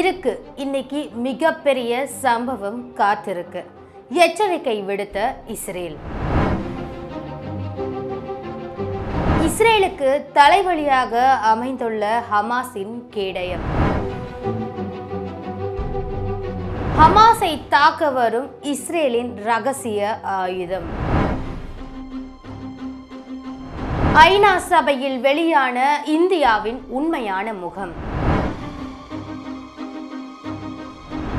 இருக்கு. இன்னைக்கு மிகப்பெரிய சம்பவம் காத்திருக்கு. எச்சரிக்கை விடுத்த இஸ்ரேல். இஸ்ரேலுக்கு தலைவலியாக அமைந்துள்ள ஹமாஸின் கேடயம். ஹமாஸை தாக்க வரும் இஸ்ரேலின் ரகசிய ஆயுதம். ஐநா சபையில் வெளியான இந்தியாவின் உண்மையான முகம்.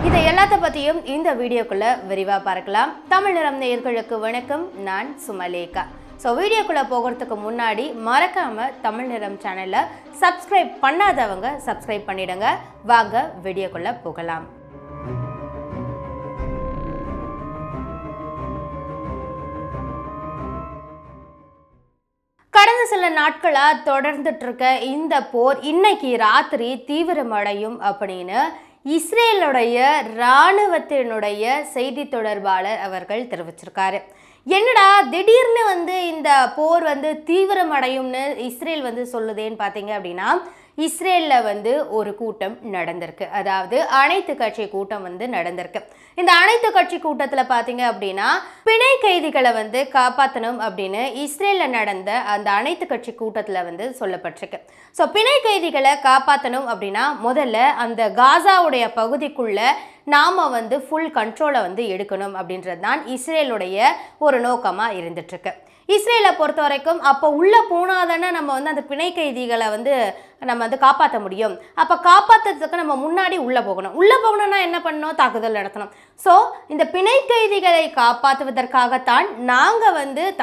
இதை எல்லாத்த பற்றியும் இந்த வீடியோக்குள்ளே விரிவாக பார்க்கலாம். தமிழ் நிறம் நேயர்களுக்கு வணக்கம். நான் சுமலேகா. ஸோ வீடியோக்குள்ளே போகிறதுக்கு முன்னாடி மறக்காமல் தமிழ் நிறம் சேனலை சப்ஸ்கிரைப் பண்ணாதவங்க சப்ஸ்கிரைப் பண்ணிடுங்க. வாங்க வீடியோக்குள்ளே போகலாம். கடந்த சில நாட்களாக தொடர்ந்துட்டு இருக்க இந்த போர் இன்னைக்கு ராத்திரி தீவிரமடையும் அப்படின்னு இஸ்ரேலுடைய இராணுவத்தினுடைய செய்தி தொடர்பாளர் அவர்கள் தெரிவிச்சிருக்காரு. என்னடா திடீர்னு இந்த போர் தீவிரமடையும்னு இஸ்ரேல் சொல்லுதேன்னு பார்த்தீங்க அப்படின்னா, இஸ்ரேலில் ஒரு கூட்டம் நடந்திருக்கு. அதாவது அனைத்து கட்சி கூட்டம் நடந்திருக்கு. இந்த அனைத்து கட்சி கூட்டத்தில் பார்த்தீங்க அப்படின்னா, பிணை கைதிகளை காப்பாற்றணும் அப்படின்னு இஸ்ரேலில் நடந்த அந்த அனைத்து கட்சி கூட்டத்தில் சொல்லப்பட்டிருக்கு. ஸோ பிணை கைதிகளை காப்பாற்றணும் அப்படின்னா முதல்ல அந்த காசாவுடைய பகுதிக்குள்ளே நாம் ஃபுல் கண்ட்ரோலை எடுக்கணும் அப்படின்றது தான் இஸ்ரேலுடைய ஒரு நோக்கமாக இருந்துட்டுருக்கு. இஸ்ரேலை பொறுத்த வரைக்கும் அப்போ உள்ளே போனால் தானே நம்ம அந்த பிணை கைதிகளை நம்ம காப்பாற்ற முடியும். அப்போ காப்பாற்றுறதுக்கு நம்ம முன்னாடி உள்ளே போகணும். உள்ளே போகணும்னா என்ன பண்ணணும்? தாக்குதல் நடத்தணும். ஸோ இந்த பிணை கைதிகளை காப்பாற்றுவதற்காகத்தான் நாங்கள்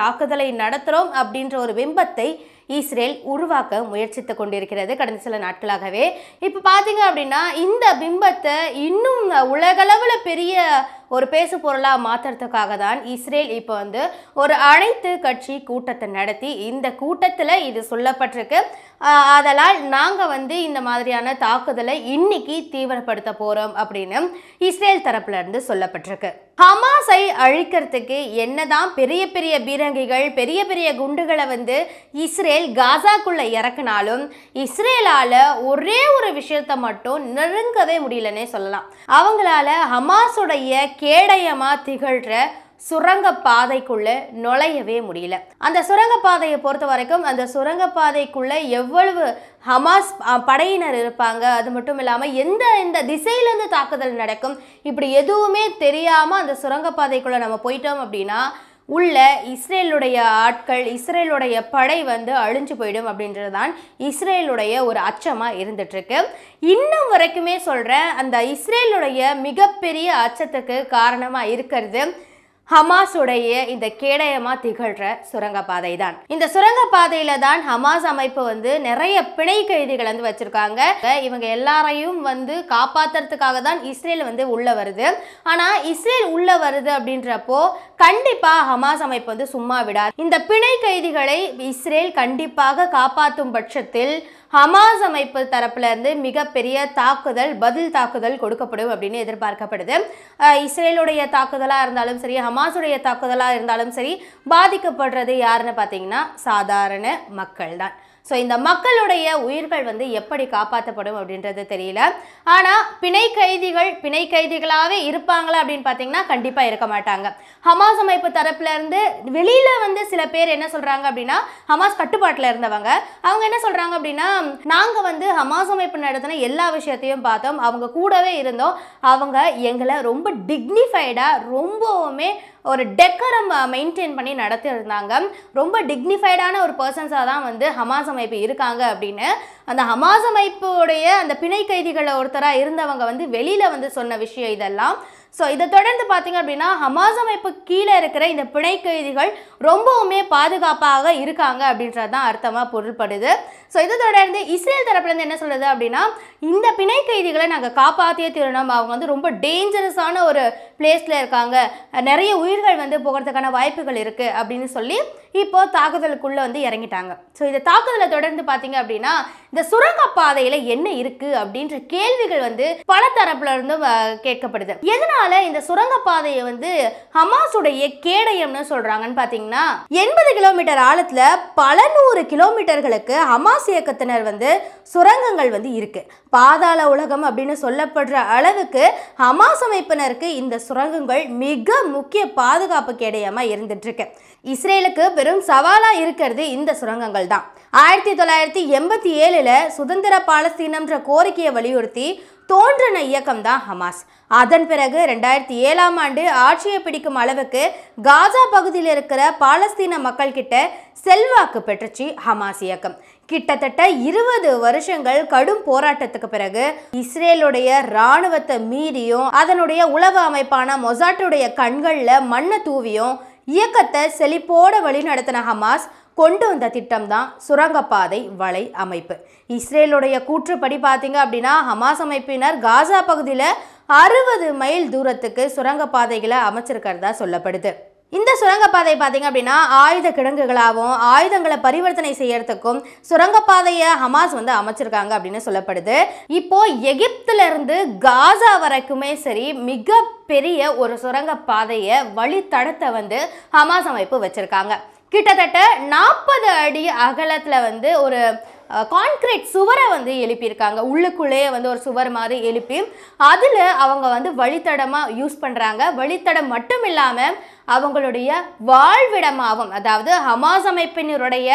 தாக்குதலை நடத்துகிறோம் அப்படின்ற ஒரு பிம்பத்தை இஸ்ரேல் உருவாக்க முயற்சித்து கொண்டிருக்கிறது கடந்த சில நாட்களாகவே. இப்போ பார்த்தீங்க அப்படின்னா இந்த பிம்பத்தை இன்னும் உலகளவில் பெரிய ஒரு பேசு பொருளாக மாற்றுறதுக்காக தான் இஸ்ரேல் இப்போ ஒரு அனைத்து கட்சி கூட்டத்தை நடத்தி இந்த கூட்டத்தில் இது சொல்லப்பட்டிருக்கு. அதனால் நாங்கள் இந்த மாதிரியான தாக்குதலை இன்னைக்கு தீவிரப்படுத்த போகிறோம் அப்படின்னு இஸ்ரேல் தரப்புலேருந்து சொல்லப்பட்டிருக்கு. ஹமாஸை அழிக்கிறதுக்கு என்னதான் பெரிய பெரிய பீரங்கிகள் பெரிய பெரிய குண்டுகளை இஸ்ரேல் காசாக்குள்ளே இறக்குனாலும் இஸ்ரேலால் ஒரே ஒரு விஷயத்தை மட்டும் நெருங்கவே முடியலன்னே சொல்லலாம். அவங்களால ஹமாஸுடைய கேடயமாக திகழ்கிற சுரங்கப்பாதைக்குள்ளே நுழையவே முடியல. அந்த சுரங்கப்பாதையை பொறுத்த வரைக்கும் அந்த சுரங்கப்பாதைக்குள்ளே எவ்வளவு ஹமாஸ் படையினர் இருப்பாங்க, அது மட்டும் இல்லாமல் எந்த இந்த திசையிலேருந்து தாக்குதல் நடக்கும், இப்படி எதுவுமே தெரியாமல் அந்த சுரங்கப்பாதைக்குள்ளே நம்ம போயிட்டோம் அப்படின்னா உள்ள இஸ்ரேலுடைய ஆட்கள் இஸ்ரேலுடைய படை அழிஞ்சு போயிடும் அப்படின்றது தான் இஸ்ரேலுடைய ஒரு அச்சமாக இருந்துட்டுருக்கு. இன்னும் வரைக்குமே சொல்கிறேன், அந்த இஸ்ரேலுடைய மிகப்பெரிய அச்சத்துக்கு காரணமாக இருக்கிறது ஹமாஸுடைய இந்த கேடயமா திகழ்கிற சுரங்கப்பாதை தான். இந்த சுரங்கப்பாதையில தான் ஹமாஸ் அமைப்பு நிறைய பிணை கைதிகள் வச்சிருக்காங்க. இவங்க எல்லாரையும் காப்பாத்துறதுக்காக தான் இஸ்ரேல் உள்ள வருது. ஆனா இஸ்ரேல் உள்ள வருது அப்படின்றப்போ கண்டிப்பா ஹமாஸ் அமைப்பு சும்மா விடாது. இந்த பிணை கைதிகளை இஸ்ரேல் கண்டிப்பாக காப்பாற்றும் பட்சத்தில் ஹமாஸ் அமைப்பு தரப்புல இருந்து மிகப்பெரிய தாக்குதல் பதில் தாக்குதல் கொடுக்கப்படும் அப்படின்னு எதிர்பார்க்கப்படுது. இஸ்ரேலுடைய தாக்குதலா இருந்தாலும் சரி ஹமாஸுடைய தாக்குதலா இருந்தாலும் சரி பாதிக்கப்படுறது யாருன்னு பார்த்தீங்கன்னா சாதாரண மக்கள் தான். ஸோ இந்த மக்களுடைய உயிர்கள் எப்படி காப்பாற்றப்படும் அப்படின்றது தெரியல. ஆனால் பிணை கைதிகளாகவே இருப்பாங்களா அப்படின்னு பார்த்தீங்கன்னா கண்டிப்பாக இருக்க மாட்டாங்க. ஹமாஸ் அமைப்பு தரப்புலேருந்து வெளியில் சில பேர் என்ன சொல்கிறாங்க அப்படின்னா, ஹமாஸ் கட்டுப்பாட்டில் இருந்தவங்க அவங்க என்ன சொல்கிறாங்க அப்படின்னா, நாங்கள் ஹமாஸ் அமைப்பு நடத்தின எல்லா விஷயத்தையும் பார்த்தோம், அவங்க கூடவே இருந்தோம், அவங்க எங்களை ரொம்ப டிக்னிஃபைடாக ரொம்பவுமே ஒரு டெக்கரம் மெயின்டைன் பண்ணி நடத்தியிருந்தாங்க, ரொம்ப டிக்னிஃபைடான ஒரு பர்சன்ஸாக தான் ஹமாஸ் அமைப்பு இருக்காங்க அப்படின்னு அந்த ஹமாஸ் அமைப்புடைய அந்த பிணை கைதிகளை ஒருத்தராக இருந்தவங்க வெளியில் சொன்ன விஷயம் இதெல்லாம். ஸோ இதை தொடர்ந்து பார்த்தீங்க அப்படின்னா ஹமாஸ் அமைப்பு கீழே இருக்கிற இந்த பிணை கைதிகள் ரொம்பவுமே பாதுகாப்பாக இருக்காங்க அப்படின்றது தான் அர்த்தமாக பொருள்படுது. ஸோ இதை தொடர்ந்து இஸ்ரேல் தரப்புலேருந்து என்ன சொல்கிறது அப்படின்னா, இந்த பிணை கைதிகளை நாங்கள் காப்பாற்றியே தீரணும், அவங்க ரொம்ப டேஞ்சரஸான ஒரு பிளேஸில் இருக்காங்க, நிறைய உயிர்கள் போகிறதுக்கான வாய்ப்புகள் இருக்குது அப்படின்னு சொல்லி இப்போ தாக்குதலுக்குள்ள வந்து இறங்கிட்டாங்க. சோ இந்த தாக்குதலை தொடர்ந்து பாத்தீங்க அப்படின்னா இந்த சுரங்கப்பாதையில என்ன இருக்கு அப்படின்ற கேள்விகள் வந்து பல தரப்புல இருந்து கேட்கப்படுது. எதனால இந்த சுரங்கப்பாதையை வந்து ஹமாஸுடைய கேடயம்னு சொல்றாங்கன்னு பாத்தீங்கன்னா 80 கிலோமீட்டர் ஆழத்துல பல 100 கிலோமீட்டர்களுக்கு ஹமாஸ் இயக்கத்தினர் வந்து சுரங்கங்கள் வந்து இருக்கு. பாதாள உலகம் அப்படின்னு சொல்லப்படுற அளவுக்கு ஹமாஸ் அமைப்பினருக்கு இந்த சுரங்கங்கள் மிக முக்கிய பாதுகாப்பு கேடயமா இருந்துட்டு இருக்கு. இஸ்ரேலுக்கு பெரும் சவாலா இருக்கிறது இந்த சுரங்கங்கள் தான். 1987ல சுதந்திர பாலஸ்தீனம்ன்ற கோரிக்கையை வலியுறுத்தி தோன்றின இயக்கம் தான் ஹமாஸ். அதன் பிறகு 2007ஆம் ஆண்டு ஆட்சியை பிடிக்கும் அளவுக்கு காசா பகுதியில் இருக்கிற பாலஸ்தீன மக்கள் கிட்ட செல்வாக்கு பெற்றுச்சு ஹமாஸ் இயக்கம். கிட்டத்தட்ட 20 வருஷங்கள் கடும் போராட்டத்துக்கு பிறகு இஸ்ரேலுடைய இராணுவத்தை மீறியும் அதனுடைய உளவு அமைப்பான மொசாட்டுடைய கண்களில் மண்ணை தூவியும் இயக்கத்தை செழிப்போட வழி நடத்தின ஹமாஸ் கொண்டு வந்த திட்டம் தான் சுரங்கப்பாதை வலை அமைப்பு. இஸ்ரேலுடைய கூற்றுப்படி பார்த்தீங்க அப்படின்னா ஹமாஸ் அமைப்பினர் காசா பகுதியில் 60 மைல் தூரத்துக்கு சுரங்கப்பாதைகளை அமைச்சிருக்கிறதா சொல்லப்படுது. இந்த சுரங்கப்பாதை பார்த்தீங்க அப்படின்னா ஆயுத கிடங்குகளாகவும் ஆயுதங்களை பரிவர்த்தனை செய்யறதுக்கும் சுரங்கப்பாதையை ஹமாஸ் வந்து அமைச்சிருக்காங்க அப்படின்னு சொல்லப்படுது. இப்போ எகிப்துல இருந்து காசா வரைக்குமே சரி மிக பெரிய ஒரு சுரங்கப்பாதையை வழித்தடத்தை வந்து ஹமாஸ் அமைப்பு வச்சிருக்காங்க. கிட்டத்தட்ட 40 அடி அகலத்தில் வந்து ஒரு கான்கிரீட் சுவரை வந்து எழுப்பியிருக்காங்க. உள்ளுக்குள்ளேயே வந்து ஒரு சுவர் மாதிரி எழுப்பி அதில் அவங்க வந்து வழித்தடமாக யூஸ் பண்ணுறாங்க. வழித்தடம் மட்டும் இல்லாமல் அவங்களுடைய வாழ்விடமாகவும், அதாவது ஹமாஸ் அமைப்பினருடைய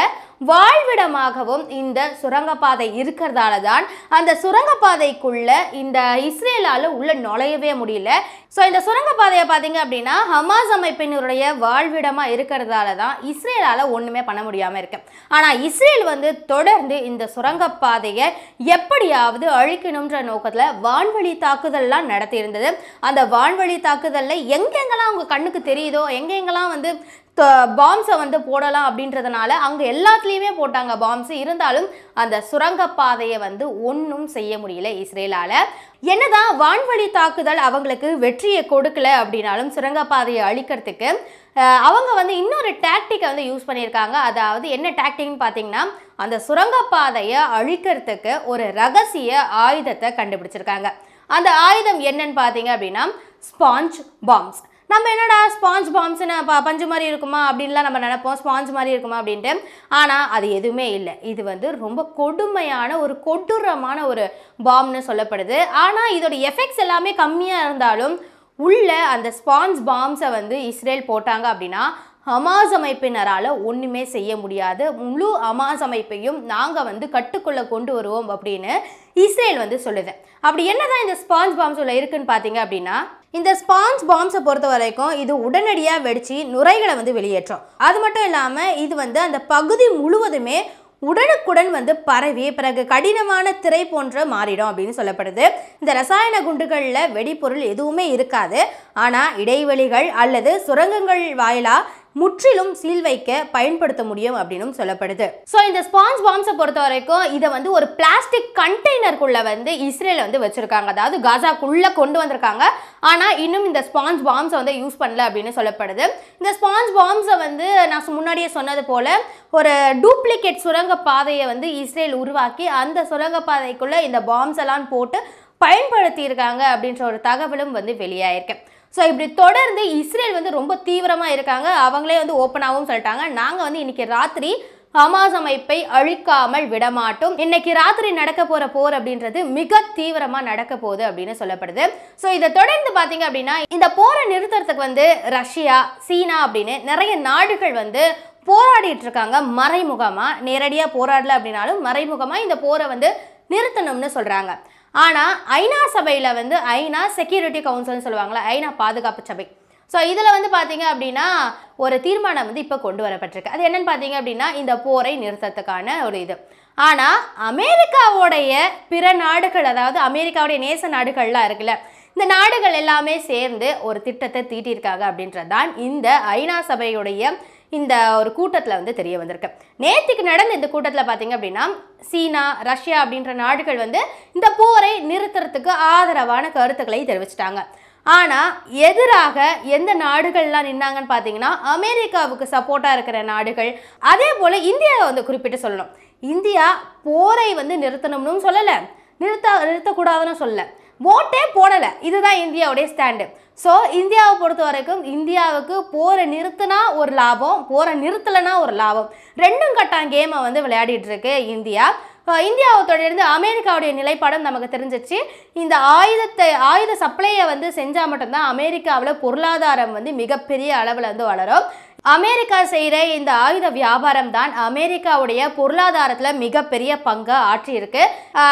வாழ்விடமாகவும் இந்த சுரங்கப்பாதை இருக்கிறதால தான் அந்த சுரங்கப்பாதைக்குள்ள இந்த இஸ்ரேலால உள்ள நுழையவே முடியல. ஸோ இந்த சுரங்கப்பாதையை பார்த்தீங்க அப்படின்னா ஹமாஸ் அமைப்பினருடைய வாழ்விடமா இருக்கிறதால தான் இஸ்ரேலால ஒண்ணுமே பண்ண முடியாம இருக்கு. ஆனா இஸ்ரேல் வந்து தொடர்ந்து இந்த சுரங்கப்பாதையை எப்படியாவது அழிக்கணும்ன்ற நோக்கத்துல வான்வழி தாக்குதல்லாம் நடத்தி இருந்தது. அந்த வான்வழி தாக்குதல்ல எங்கெங்கெல்லாம் அவங்க கண்ணுக்கு தெரியுதோ எங்கெங்கெல்லாம் வந்து பாம்ஸை வந்து போடலாம் அப்படின்றதுனால அங்கே எல்லாத்துலேயுமே போட்டாங்க பாம்ஸு. இருந்தாலும் அந்த சுரங்கப்பாதையை வந்து ஒன்றும் செய்ய முடியல இஸ்ரேலால். என்னதான் வான்வழி தாக்குதல் அவங்களுக்கு வெற்றியை கொடுக்கல அப்படின்னாலும் சுரங்கப்பாதையை அழிக்கிறதுக்கு அவங்க வந்து இன்னொரு டாக்டிக்கை வந்து யூஸ் பண்ணியிருக்காங்க. அதாவது என்ன டாக்டிக்னு பார்த்தீங்கன்னா அந்த சுரங்கப்பாதையை அழிக்கிறதுக்கு ஒரு ரகசிய ஆயுதத்தை கண்டுபிடிச்சிருக்காங்க. அந்த ஆயுதம் என்னன்னு பார்த்தீங்க அப்படின்னா ஸ்பாஞ்ச் பாம்ஸ். நம்ம என்னடா ஸ்பாஞ்ச் பாம்ஸ்ன்னு பஞ்சு மாதிரி இருக்குமா அப்படின்லாம் நம்ம நினைப்போம், ஸ்பாஞ்ச் மாதிரி இருக்குமா அப்படின்ட்டு. ஆனால் அது எதுவுமே இல்லை. இது வந்து ரொம்ப கொடுமையான ஒரு கொடூரமான ஒரு பாம்னு சொல்லப்படுது. ஆனால் இதோட எஃபெக்ட்ஸ் எல்லாமே கம்மியாக இருந்தாலும் உள்ள அந்த ஸ்பாஞ்ச் பாம்ஸை வந்து இஸ்ரேல் போட்டாங்க அப்படின்னா ஹமாஸ் அமைப்பினரால் ஒன்றுமே செய்ய முடியாது. முழு ஹமாஸ் அமைப்பையும் நாங்கள் வந்து கட்டுக்குள்ளே கொண்டு வருவோம் அப்படின்னு இஸ்ரேல் வந்து சொல்லுது. அப்படி என்னதான் இந்த ஸ்பாஞ்ச் பாம்ஸ் உள்ள இருக்குன்னு பார்த்தீங்க அப்படின்னா இந்த ஸ்பாஞ்ச் பாம்ஸை பொறுத்த வரைக்கும் இது உடனடியாக வெடித்து நுரைகளை வந்து வெளியேற்றும். அது மட்டும் இல்லாமல் இது வந்து அந்த பகுதி முழுவதுமே உடனுக்குடன் வந்து பரவி பிறகு கடினமான திரை போன்ற மாறிடும் அப்படின்னு சொல்லப்படுது. இந்த ரசாயன குண்டுகளில் வெடிப்பொருள் எதுவுமே இருக்காது. ஆனால் இடைவெளிகள் அல்லது சுரங்கங்கள் வாயிலாக முற்றிலும் சீல் வைக்க பயன்படுத்த முடியும் அப்படின்னு சொல்லப்படுது. ஸோ இந்த ஸ்பாஞ்ச் பாம்ஸை பொறுத்த வரைக்கும் இதை வந்து ஒரு பிளாஸ்டிக் கண்டெய்னருக்குள்ள வந்து இஸ்ரேல் வந்து வச்சிருக்காங்க. அதாவது காசாக்குள்ள கொண்டு வந்திருக்காங்க. ஆனால் இன்னும் இந்த ஸ்பாஞ்ச் பாம்ஸை வந்து யூஸ் பண்ணல அப்படின்னு சொல்லப்படுது. இந்த ஸ்பாஞ்ச் பாம்ஸை வந்து நான் முன்னாடியே சொன்னது போல ஒரு டூப்ளிகேட் சுரங்க பாதையை வந்து இஸ்ரேல் உருவாக்கி அந்த சுரங்க பாதைக்குள்ள இந்த பாம்ஸ் எல்லாம் போட்டு பயன்படுத்தி இருக்காங்க அப்படின்ற ஒரு தகவலும் வந்து வெளியாயிருக்கு. ஸோ இப்படி தொடர்ந்து இஸ்ரேல் வந்து ரொம்ப தீவிரமாக இருக்காங்க. அவங்களே வந்து ஓப்பனாகவும் சொல்லிட்டாங்க, நாங்கள் வந்து இன்னைக்கு ராத்திரி ஹமாஸ் அமைப்பை அழிக்காமல் விடமாட்டோம், இன்னைக்கு ராத்திரி நடக்க போகிற போர் அப்படின்றது மிக தீவிரமாக நடக்க போகுது அப்படின்னு சொல்லப்படுது. ஸோ இதை தொடர்ந்து பார்த்தீங்க அப்படின்னா இந்த போரை நிறுத்துறதுக்கு வந்து ரஷ்யா, சீனா அப்படின்னு நிறைய நாடுகள் வந்து போராடிட்டு இருக்காங்க. மறைமுகமாக, நேரடியாக போராடல அப்படின்னாலும் மறைமுகமாக இந்த போரை வந்து நிறுத்தணும்னு சொல்கிறாங்க. ஆனால் ஐநா சபையில் வந்து ஐநா செக்யூரிட்டி கவுன்சில்னு சொல்லுவாங்களா, ஐநா பாதுகாப்பு சபை. ஸோ இதில் வந்து பார்த்தீங்க அப்படின்னா ஒரு தீர்மானம் வந்து இப்போ கொண்டு வரப்பட்டிருக்கு. அது என்னன்னு பார்த்தீங்க அப்படின்னா இந்த போரை நிறுத்தத்துக்கான ஒரு இது. ஆனால் அமெரிக்காவோடைய பிற நாடுகள், அதாவது அமெரிக்காவுடைய நேச நாடுகள்லாம் இருக்குல்ல, இந்த நாடுகள் எல்லாமே சேர்ந்து ஒரு திட்டத்தை தீட்டியிருக்காங்க அப்படின்றது தான் இந்த ஐநா சபையுடைய இந்த ஒரு கூட்டத்தில் வந்து தெரிய வந்திருக்கு. நேற்றுக்கு நடந்த இந்த கூட்டத்தில் பார்த்தீங்க அப்படின்னா சீனா, ரஷ்யா அப்படின்ற நாடுகள் வந்து இந்த போரை நிறுத்துறதுக்கு ஆதரவான கருத்துக்களை தெரிவிச்சிட்டாங்க. ஆனா எதிராக எந்த நாடுகள்லாம் நின்னாங்கன்னு பாத்தீங்கன்னா அமெரிக்காவுக்கு சப்போர்ட்டா இருக்கிற நாடுகள். அதே போல இந்தியாவை வந்து குறிப்பிட்டு சொல்லணும். இந்தியா போரை வந்து நிறுத்தணும்னு சொல்லல, நிறுத்தக்கூடாதுன்னு சொல்லல, ஓட்டே போடலை. இதுதான் இந்தியாவுடைய ஸ்டாண்டு. ஸோ இந்தியாவை பொறுத்த வரைக்கும் இந்தியாவுக்கு போரை நிறுத்தினா ஒரு லாபம், போரை நிறுத்தலைன்னா ஒரு லாபம், ரெண்டும் கட்டான் கேமை வந்து விளையாடிட்டு இருக்கு இந்தியா. இந்தியாவை தொடர்ந்து அமெரிக்காவுடைய நிலைப்பாடும் நமக்கு தெரிஞ்சிச்சு. இந்த ஆயுத சப்ளையை வந்து செஞ்சால் மட்டும்தான் அமெரிக்காவில் பொருளாதாரம் வந்து மிகப்பெரிய அளவில் வந்து வளரும். அமெரிக்கா செய்கிற இந்த ஆயுத வியாபாரம் தான் அமெரிக்காவுடைய பொருளாதாரத்தில் மிகப்பெரிய பங்கை ஆற்றி இருக்கு.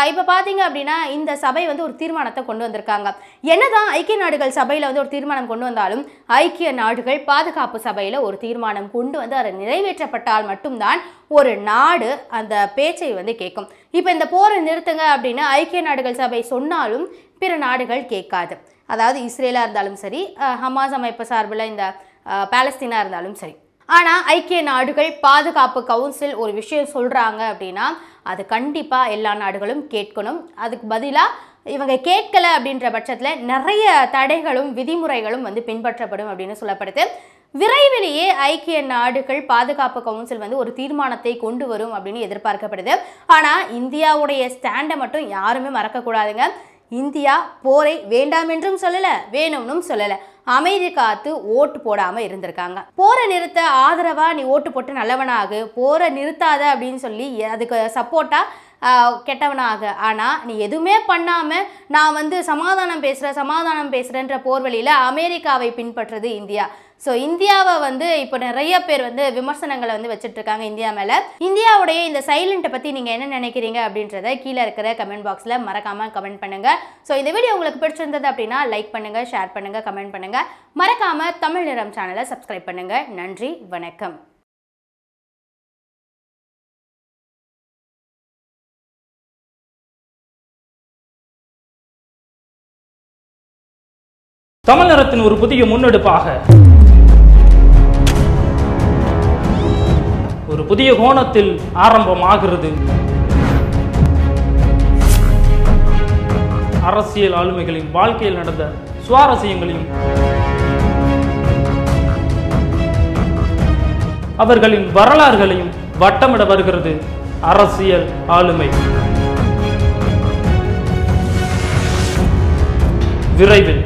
இப்போ பார்த்தீங்க அப்படின்னா இந்த சபை வந்து ஒரு தீர்மானத்தை கொண்டு வந்திருக்காங்க. என்னதான் ஐக்கிய நாடுகள் சபையில் வந்து ஒரு தீர்மானம் கொண்டு வந்தாலும் ஐக்கிய நாடுகள் பாதுகாப்பு சபையில் ஒரு தீர்மானம் கொண்டு வந்து அதை நிறைவேற்றப்பட்டால் மட்டும்தான் ஒரு நாடு அந்த பேச்சை வந்து கேட்கும். இப்போ இந்த போரை நிறுத்துங்க அப்படின்னு ஐக்கிய நாடுகள் சபை சொன்னாலும் பிற நாடுகள் கேட்காது. அதாவது இஸ்ரேலாக இருந்தாலும் சரி, ஹமாஸ் அமைப்பு சார்பில் இந்த பாலஸ்தீனா இருந்தாலும் சரி. ஆனால் ஐக்கிய நாடுகள் பாதுகாப்பு கவுன்சில் ஒரு விஷயம் சொல்கிறாங்க அப்படின்னா அது கண்டிப்பாக எல்லா நாடுகளும் கேட்கணும். அதுக்கு பதிலாக இவங்க கேட்கலை அப்படின்ற பட்சத்தில் நிறைய தடைகளும் விதிமுறைகளும் வந்து பின்பற்றப்படும் அப்படின்னு சொல்லப்படுது. விரைவிலேயே ஐக்கிய நாடுகள் பாதுகாப்பு கவுன்சில் வந்து ஒரு தீர்மானத்தை கொண்டு வரும் அப்படின்னு எதிர்பார்க்கப்படுது. ஆனால் இந்தியாவுடைய ஸ்டாண்டை மட்டும் யாருமே மறக்கக்கூடாதுங்க. இந்தியா போரை வேண்டாம் என்றும் சொல்லலை, வேணும்னும் சொல்லலை. அமைதி காத்து ஓட்டு போடாமல் இருந்திருக்காங்க. போரை நிறுத்த ஆதரவாக நீ ஓட்டு போட்டு நல்லவனாகு, போரை நிறுத்தாத அப்படின்னு சொல்லி அதுக்கு சப்போர்ட்டாக கெட்டவனாக. ஆனால் நீ எதுவுமே பண்ணாமல் நான் வந்து சமாதானம் பேசுகிறேன்ற போர்வழியில் அமெரிக்காவை பின்பற்றுறது இந்தியா. ஸோ இந்தியாவை வந்து இப்போ நிறைய பேர் வந்து விமர்சனங்களை வந்து வச்சுட்டு இருக்காங்க இந்தியா மேலே. இந்தியாவுடைய இந்த சைலண்ட்டை பற்றி நீங்கள் என்ன நினைக்கிறீங்க அப்படின்றத கீழே இருக்கிற கமெண்ட் பாக்ஸில் மறக்காமல் கமெண்ட் பண்ணுங்கள். ஸோ இந்த வீடியோ உங்களுக்கு பிடிச்சிருந்தது அப்படின்னா லைக் பண்ணுங்கள், ஷேர் பண்ணுங்கள், கமெண்ட் பண்ணுங்கள். மறக்காமல் தமிழ் நிறம் சேனலை சப்ஸ்கிரைப் பண்ணுங்கள். நன்றி, வணக்கம். தமிழ் நிறத்தின் ஒரு புதிய முன்னெடுப்பாக, ஒரு புதிய கோணத்தில் ஆரம்பமாகிறது. அரசியல் ஆளுமைகளின் வாழ்க்கையில் நடந்த சுவாரஸ்யங்களையும் அவர்களின் வரலாறுகளையும் வட்டமிட வருகிறது அரசியல் ஆளுமை. விரைவில்